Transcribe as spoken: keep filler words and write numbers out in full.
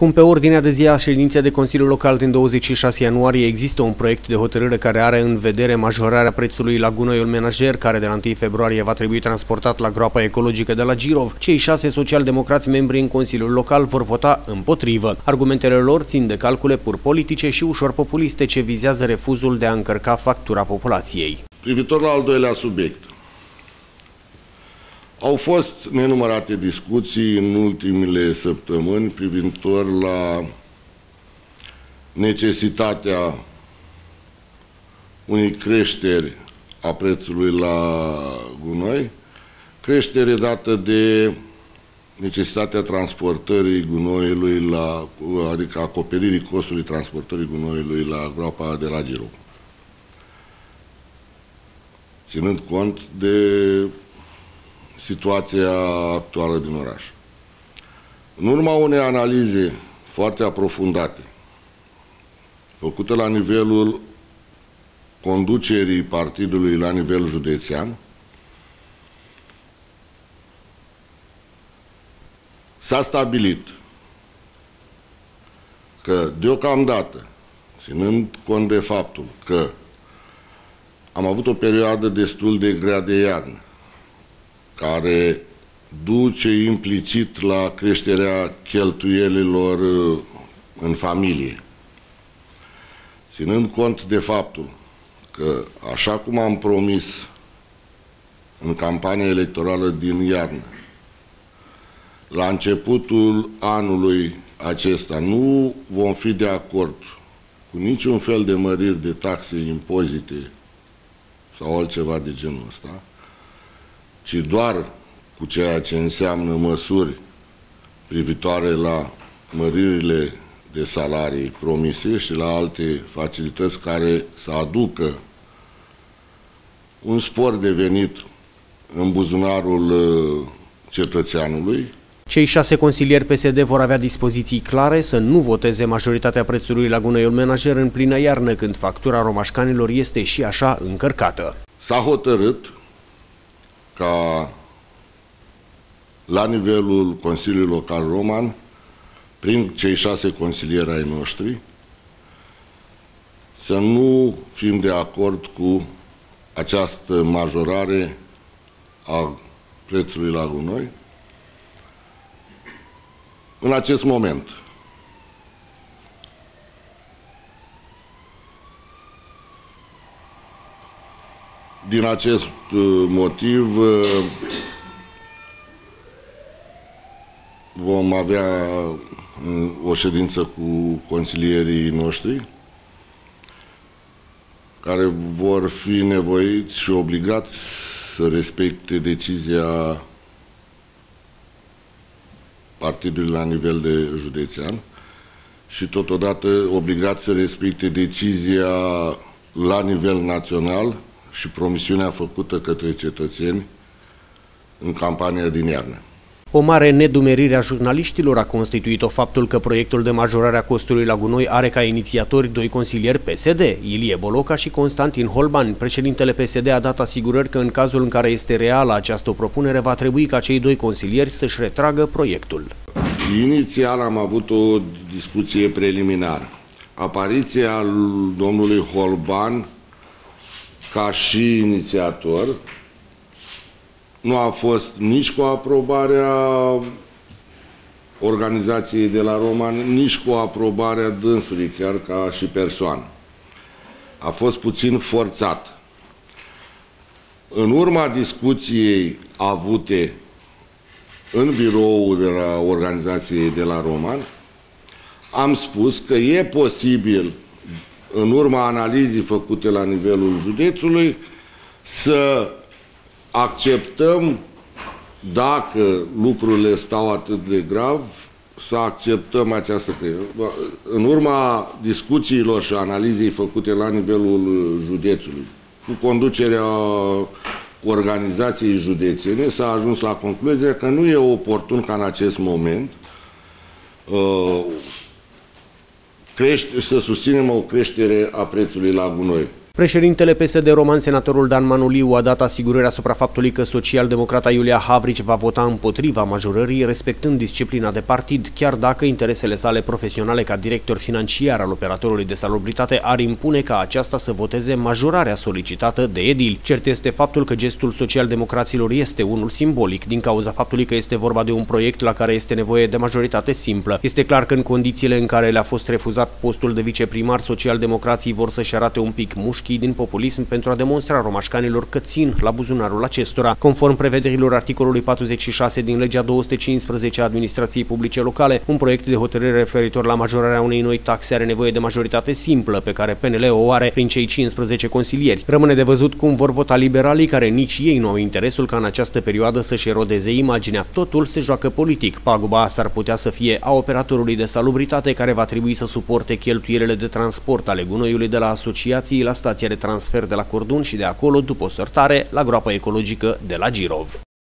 Cum pe ordinea de zi a ședinței de Consiliul Local din douăzeci și șase ianuarie există un proiect de hotărâre care are în vedere majorarea prețului la gunoiul menajer, care de la întâi februarie va trebui transportat la groapa ecologică de la Girov, cei șase socialdemocrați membri în Consiliul Local vor vota împotrivă. Argumentele lor țin de calcule pur politice și ușor populiste ce vizează refuzul de a încărca factura populației. Privitor la al doilea subiect, au fost nenumărate discuții în ultimile săptămâni privitor la necesitatea unei creșteri a prețului la gunoi, creștere dată de necesitatea transportării gunoiului, la, adică acoperirii costului transportării gunoiului la groapa de la Girov, ținând cont de situația actuală din oraș. În urma unei analize foarte aprofundate, făcute la nivelul conducerii partidului la nivel județean, s-a stabilit că deocamdată, ținând cont de faptul că am avut o perioadă destul de grea de iarnă, care duce implicit la creșterea cheltuielilor în familie, ținând cont de faptul că, așa cum am promis în campania electorală din iarnă, la începutul anului acesta nu vom fi de acord cu niciun fel de măriri de taxe, impozite sau altceva de genul ăsta, ci doar cu ceea ce înseamnă măsuri privitoare la măririle de salarii promise și la alte facilități care să aducă un spor de venit în buzunarul cetățeanului. Cei șase consilieri P S D vor avea dispoziții clare să nu voteze majoritatea prețului la gunoiul menajer în plină iarnă, când factura romașcanilor este și așa încărcată. S-a hotărât ca la nivelul Consiliului Local Roman, prin cei șase consilieri ai noștri, să nu fim de acord cu această majorare a prețului la gunoi în acest moment. Din acest motiv vom avea o ședință cu consilierii noștri, care vor fi nevoiți și obligați să respecte decizia partidului la nivel de județean și totodată obligați să respecte decizia la nivel național și promisiunea făcută către cetățeni în campania din iarnă. O mare nedumerire a jurnaliștilor a constituit-o faptul că proiectul de majorare a costului la gunoi are ca inițiatori doi consilieri P S D, Ilie Boloca și Constantin Holban. Președintele P S D a dat asigurări că în cazul în care este reală această propunere, va trebui ca cei doi consilieri să-și retragă proiectul. Inițial am avut o discuție preliminară. Apariția domnului Holban ca și inițiator nu a fost nici cu aprobarea organizației de la Roman, nici cu aprobarea dânsului, chiar ca și persoană. A fost puțin forțat. În urma discuției avute în biroul de la organizației de la Roman, am spus că e posibil, în urma analizii făcute la nivelul județului, să acceptăm, dacă lucrurile stau atât de grav, să acceptăm această creștere. În urma discuțiilor și analizei făcute la nivelul județului, cu conducerea organizației județene, s-a ajuns la concluzia că nu e oportun ca în acest moment uh, să susținem o creștere a prețului la gunoi. Președintele P S D Roman, senatorul Dan Manoliu, a dat asigurări asupra faptului că social-democrata Iulia Havric va vota împotriva majorării, respectând disciplina de partid, chiar dacă interesele sale profesionale ca director financiar al operatorului de salubritate ar impune ca aceasta să voteze majorarea solicitată de edil. Cert este faptul că gestul social-democraților este unul simbolic, din cauza faptului că este vorba de un proiect la care este nevoie de majoritate simplă. Este clar că în condițiile în care le-a fost refuzat postul de viceprimar, social-democrații vor să-și arate un pic mușchi din populism pentru a demonstra romașcanilor că țin la buzunarul acestora. Conform prevederilor articolului patruzeci și șase din legea două sute cincisprezece a administrației publice locale, un proiect de hotărâre referitor la majorarea unei noi taxe are nevoie de majoritate simplă, pe care P N L o are prin cei cincisprezece consilieri. Rămâne de văzut cum vor vota liberalii, care nici ei nu au interesul ca în această perioadă să-și erodeze imaginea. Totul se joacă politic. Paguba s-ar putea să fie a operatorului de salubritate, care va trebui să suporte cheltuielile de transport ale gunoiului de la asociații la stația de transfer de la Cordun și de acolo, după sortare, la groapa ecologică de la Girov.